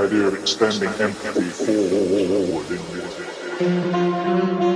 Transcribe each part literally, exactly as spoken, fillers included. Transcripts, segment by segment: the idea of extending empathy forward in music.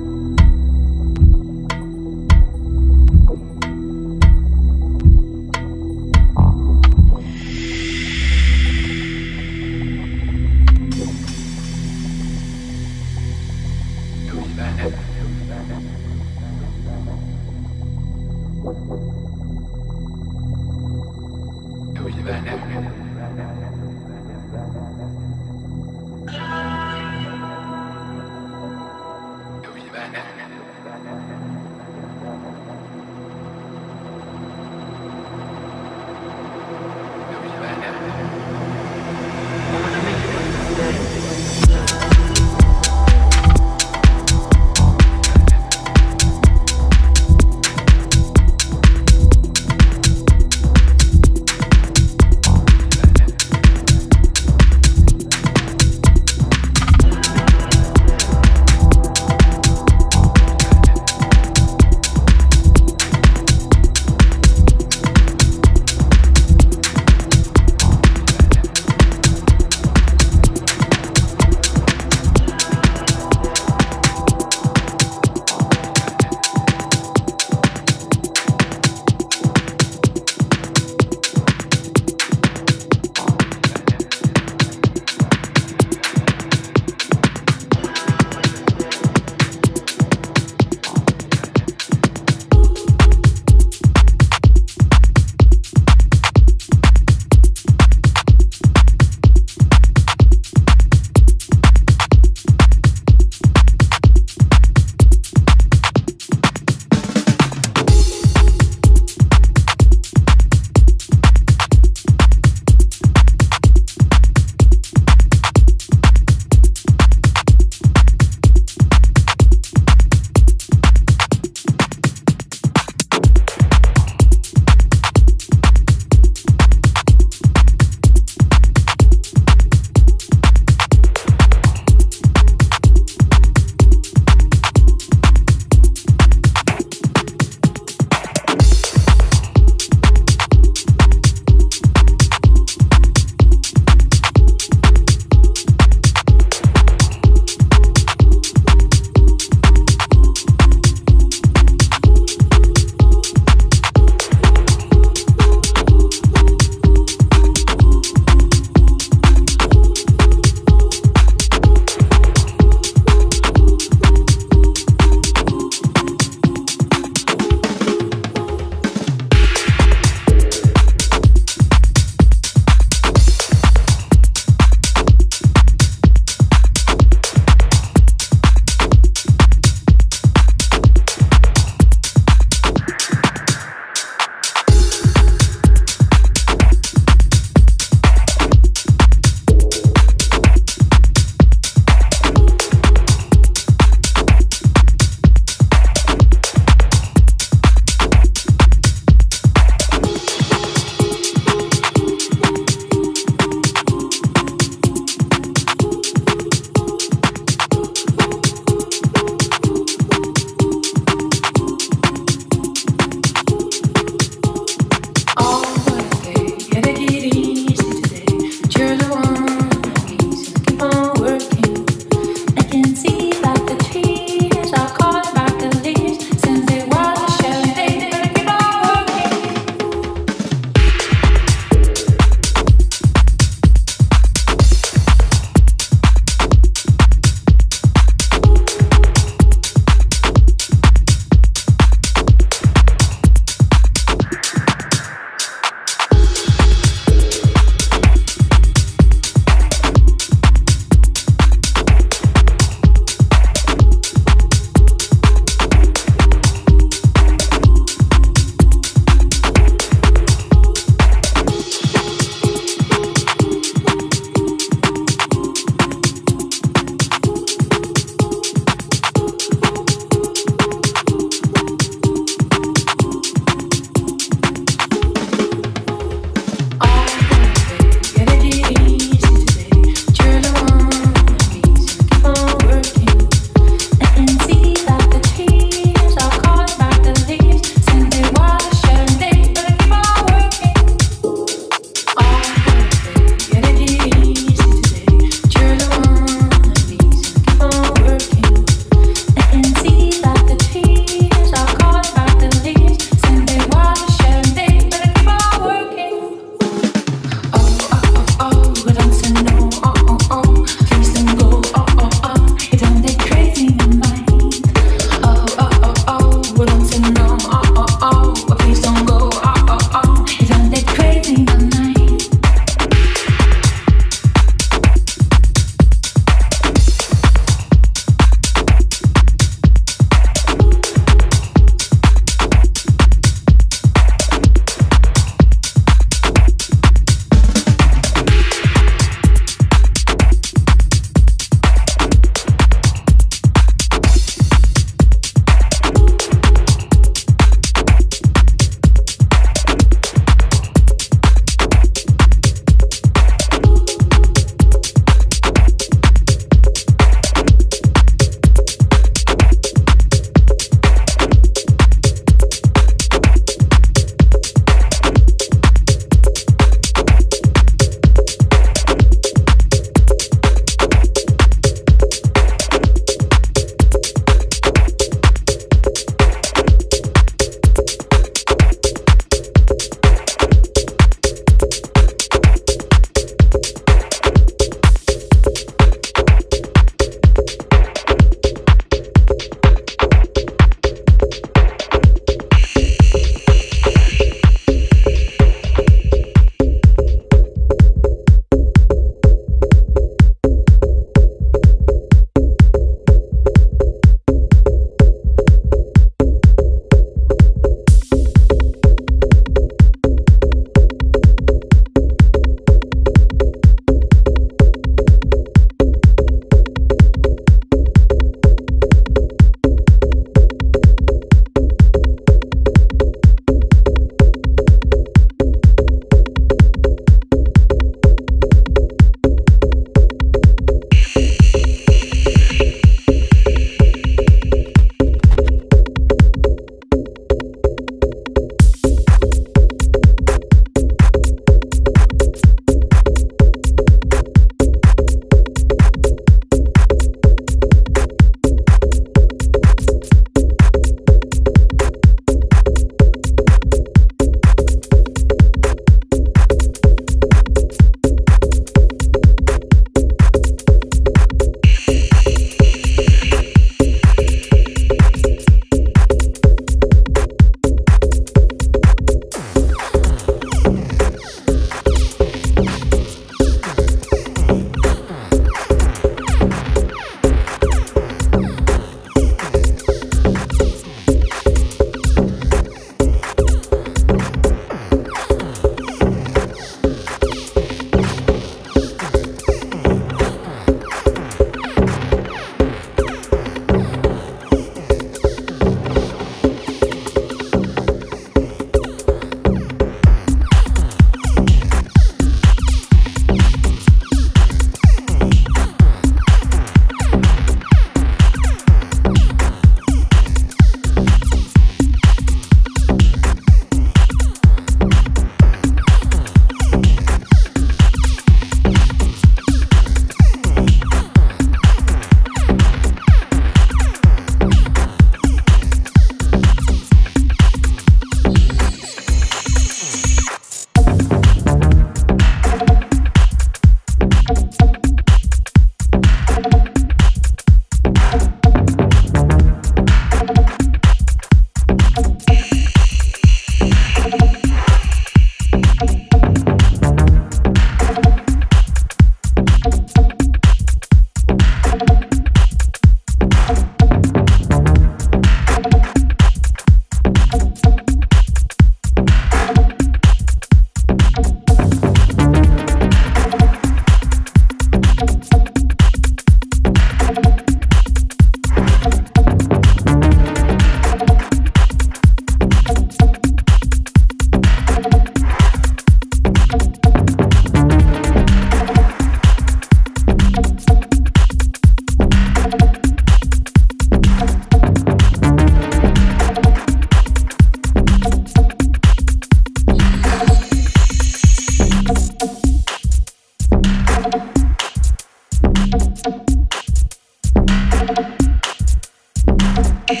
Oh,